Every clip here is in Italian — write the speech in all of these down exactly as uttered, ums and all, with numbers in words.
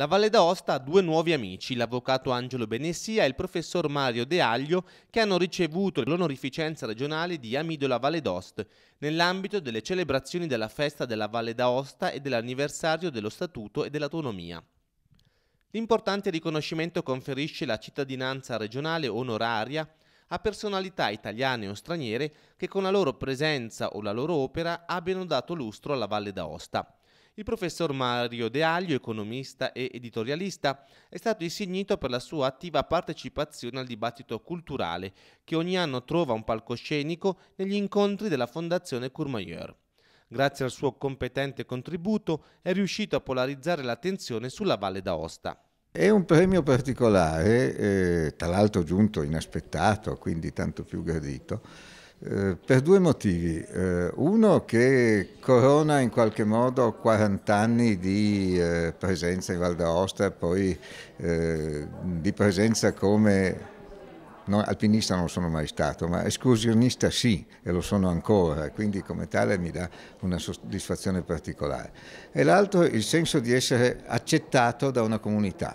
La Valle d'Aoste ha due nuovi amici, l'avvocato Angelo Benessia e il professor Mario Deaglio, che hanno ricevuto l'onorificenza regionale di Amis de la Vallée d'Aoste nell'ambito delle celebrazioni della festa della Valle d'Aoste e dell'anniversario dello Statuto e dell'Autonomia. L'importante riconoscimento conferisce la cittadinanza regionale onoraria a personalità italiane o straniere che con la loro presenza o la loro opera abbiano dato lustro alla Valle d'Aoste. Il professor Mario Deaglio, economista e editorialista, è stato insignito per la sua attiva partecipazione al dibattito culturale che ogni anno trova un palcoscenico negli incontri della Fondazione Courmayeur. Grazie al suo competente contributo è riuscito a polarizzare l'attenzione sulla Valle d'Aoste. È un premio particolare, eh, tra l'altro giunto inaspettato, quindi tanto più gradito, Eh, per due motivi, eh, uno che corona in qualche modo quaranta anni di eh, presenza in Valle d'Aoste, poi eh, di presenza come no, alpinista non sono mai stato, ma escursionista sì, e lo sono ancora, quindi come tale mi dà una soddisfazione particolare. E l'altro il senso di essere accettato da una comunità,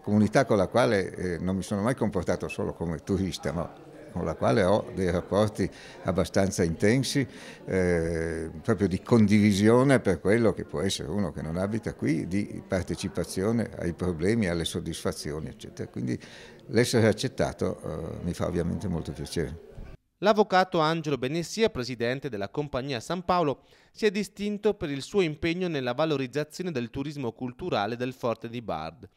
comunità con la quale eh, non mi sono mai comportato solo come turista, ma con la quale ho dei rapporti abbastanza intensi, eh, proprio di condivisione per quello che può essere uno che non abita qui, di partecipazione ai problemi, alle soddisfazioni, eccetera. Quindi l'essere accettato eh, mi fa ovviamente molto piacere. L'avvocato Angelo Benessia, presidente della Compagnia San Paolo, si è distinto per il suo impegno nella valorizzazione del turismo culturale del Forte di Bard.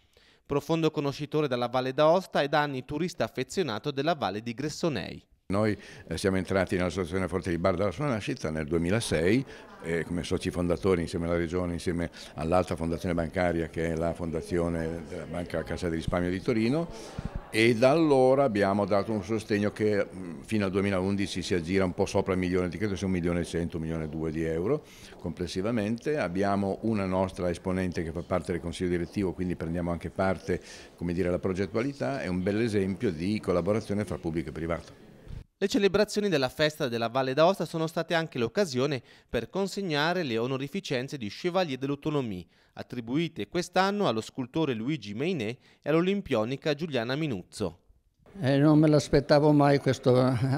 Profondo conoscitore della Valle d'Aoste e da anni turista affezionato della Valle di Gresoney. Noi siamo entrati nell'associazione Forte di Bard dalla sua nascita nel duemilasei eh, come soci fondatori insieme alla Regione, insieme all'altra fondazione bancaria che è la fondazione della Banca Casa di Risparmio di Torino, e da allora abbiamo dato un sostegno che fino al duemilaundici si aggira un po' sopra il milione, credo sia un milione e cento, un milione e due di euro complessivamente. Abbiamo una nostra esponente che fa parte del Consiglio Direttivo, quindi prendiamo anche parte, come dire, alla progettualità. È un bell'esempio di collaborazione fra pubblico e privato. Le celebrazioni della festa della Valle d'Aoste sono state anche l'occasione per consegnare le onorificenze di Chevalier de l'Autonomie, attribuite quest'anno allo scultore Luigi Meynet e all'olimpionica Giuliana Minuzzo. Eh, non me l'aspettavo mai questa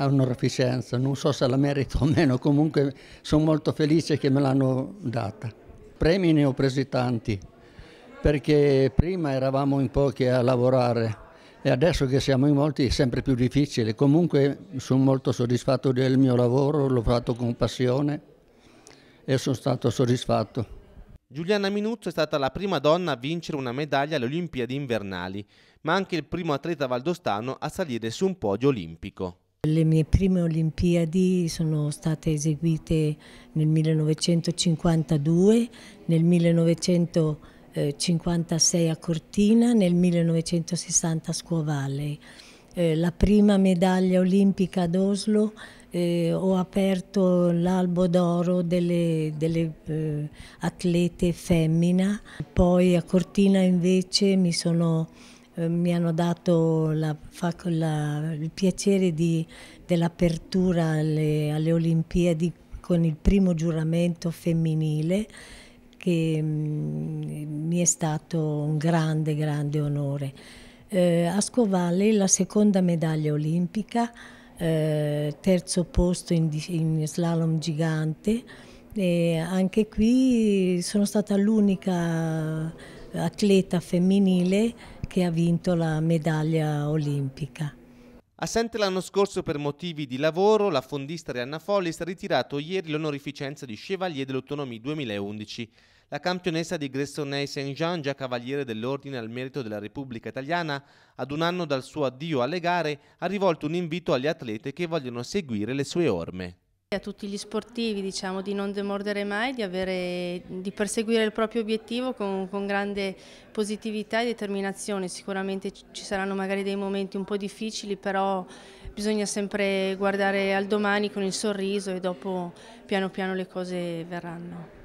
onorificenza, non so se la merito o meno, comunque sono molto felice che me l'hanno data. Premi ne ho presi tanti, perché prima eravamo in pochi a lavorare, e adesso che siamo in molti è sempre più difficile. Comunque sono molto soddisfatto del mio lavoro, l'ho fatto con passione e sono stato soddisfatto. Giuliana Minuzzo è stata la prima donna a vincere una medaglia alle Olimpiadi invernali, ma anche il primo atleta valdostano a salire su un podio olimpico. Le mie prime Olimpiadi sono state eseguite nel millenovecentocinquantadue, nel millenovecentocinquantasei a Cortina, nel millenovecentosessanta a Scuovalle. Eh, la prima medaglia olimpica ad Oslo, eh, ho aperto l'albo d'oro delle, delle eh, atlete femmina, poi a Cortina invece mi, sono, eh, mi hanno dato la, la, il piacere dell'apertura alle, alle Olimpiadi con il primo giuramento femminile, che mi è stato un grande, grande onore. Eh, a Scuovalle la seconda medaglia olimpica, eh, terzo posto in, in slalom gigante, e anche qui sono stata l'unica atleta femminile che ha vinto la medaglia olimpica. Assente l'anno scorso per motivi di lavoro, la fondista Rianna Follis ha ritirato ieri l'onorificenza di Chevalier de l'Autonomie duemilaundici. La campionessa di Gressoney-Saint-Jean, già cavaliere dell'Ordine al Merito della Repubblica Italiana, ad un anno dal suo addio alle gare, ha rivolto un invito agli atlete che vogliono seguire le sue orme. A tutti gli sportivi, diciamo, di non demordere mai, di, avere, di perseguire il proprio obiettivo con, con grande positività e determinazione. Sicuramente ci saranno magari dei momenti un po' difficili, però bisogna sempre guardare al domani con il sorriso e dopo piano piano le cose verranno.